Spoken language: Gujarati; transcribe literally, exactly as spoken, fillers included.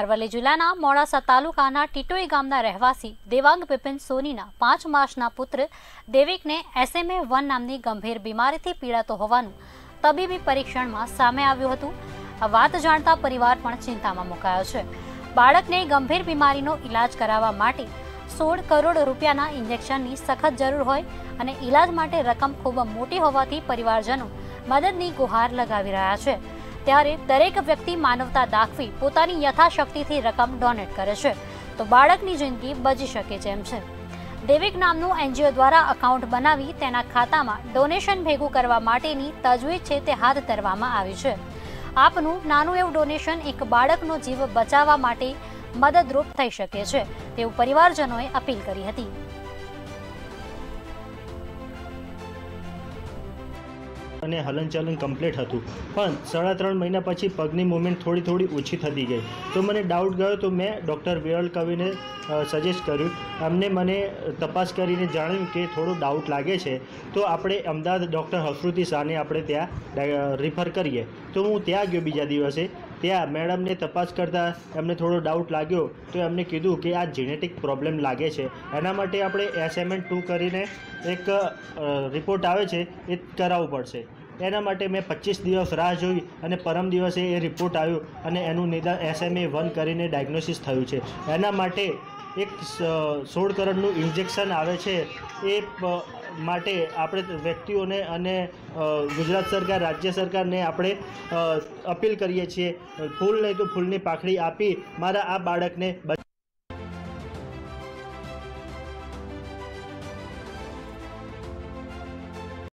અરવલી જિલ્લાના મોડાસા તાલુકાના ટીટોઈ ગામના રહેવાસી દેવાંગ બિપિન સોનીના પાંચ માસના પુત્ર દેવિકને એસએમએ એક નામની ગંભીર બીમારીથી પીડાતો હોવાનું તબીબી પરીક્ષણમાં સામે આવ્યું હતું। આ વાત જાણતા પરિવાર પણ ચિંતામાં મુકાયો છે। બાળકને ગંભીર બીમારીનો ઈલાજ કરાવવા માટે સોળ કરોડ રૂપિયાના ઇન્જેક્શનની સખત જરૂર હોય અને ઈલાજ માટે રકમ ખૂબ મોટી હોવાથી પરિવારજનો મદદની ગુહાર લગાવી રહ્યા છે। त्यारे दरेक व्यक्ति मानवता दाखवी पोतानी यथाशक्तिथी रकम डोनेट करे छे तो बाळकनी जिंदगी बची शके तेम छे। देविक नामनुं एनजीओ द्वारा अकाउंट बनावी तेना खातामां डोनेशन भेगुं करवा माटेनी तजवीज छे ते हाथ धरवामां आवी छे। आपनुं नानुं एवुं डोनेशन एक बाळकनो जीव बचाववा माटे मददरूप थई शके छे तेवुं परिवारजनोए अपील करी हती। અને હલનચલન કમ્પ્લીટ હતું પણ સાડા ત્રણ મહિના પછી પગની મૂવમેન્ટ થોડી થોડી ઓછી થતી ગઈ તો મને ડાઉટ ગયો તો મેં ડૉક્ટર વિરલ કવિને સજેસ્ટ કર્યું। એમને મને તપાસ કરીને જાણ્યું કે થોડો ડાઉટ લાગે છે તો આપણે અમદાવાદ ડૉક્ટર હૃદિતિ શાહને આપણે ત્યાં રિફર કરીએ તો હું ત્યાં ગયો બીજા દિવસે। ત્યાં મેડમને તપાસ કરતાં એમને થોડો ડાઉટ લાગ્યો તો એમને કીધું કે આ જીનેટિક પ્રોબ્લેમ લાગે છે એના માટે આપણે એસએમએ ટુ કરીને એક રિપોર્ટ આવે છે એ કરાવવું પડશે। એના માટે મેં પચીસ દિવસ રાહ જોઈ અને પરમ દિવસે એ રિપોર્ટ આવ્યો અને એનું નિદાન એસએમએ એક કરીને ડાયગ્નોસિસ થયું છે। એના માટે એક સોળ કરોડનું ઇન્જેક્શન આવે છે એ માટે આપણે વ્યક્તિઓને અને ગુજરાત સરકાર રાજ્ય સરકારને આપણે अपील करिए છીએ ફૂલ નહીં તો ફૂલની પાખડી આપી મારા આ બાળકને